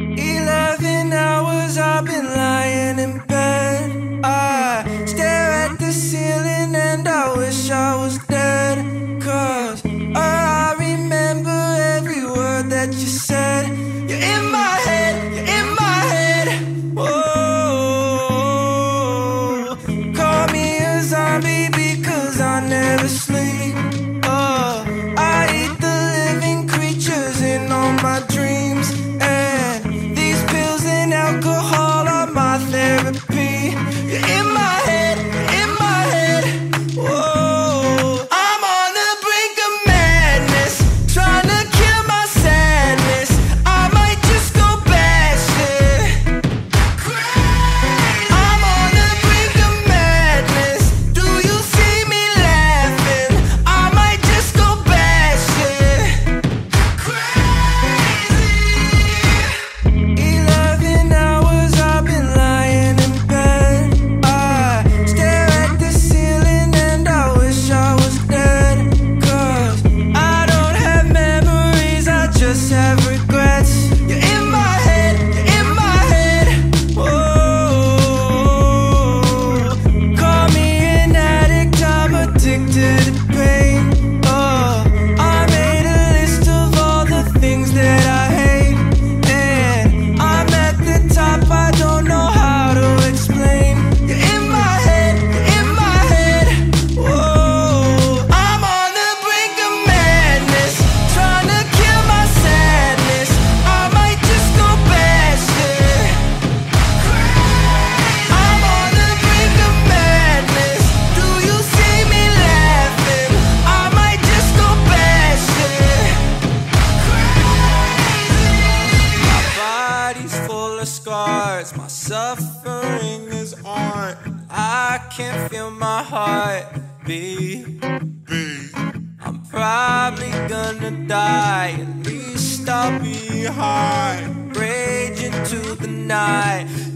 11 hours I've been lying in bed. I stare at the ceiling and I wish I was dead. Cause I remember every word that you said. You're in my head, you're in my head. Whoa. Call me a zombie because I never sleep. I eat the living creatures in all my dreams. And these pills and alcohol are my therapy. You're in my head, you're in my head. Whoa. I'm on the brink of madness, trying to kill my sadness. I might just go batshit crazy. I'm on the brink of madness. Do you see me laughing? I might just go batshit crazy. 11 hours I've been lying in bed. I stare at the ceiling and I wish I was dead. Cause I don't have memories, I just have regrets. You're in my head, you're in my head. Whoa. Call me an addict, I'm addicted to pain. I made a list of all the things that I hate. And I'm at the top, I don't know how to explain. You're in my head, you're in my head. Whoa. I'm on the brink of madness, trying to kill my sadness. I might just go batshit crazy. I'm on the brink of madness. Do you see me laughing? I might just go batshit crazy. My body's full of scars, my suffering is art. I can't feel my heart beat. I'm probably gonna die, at least I'll be high, raging to the night.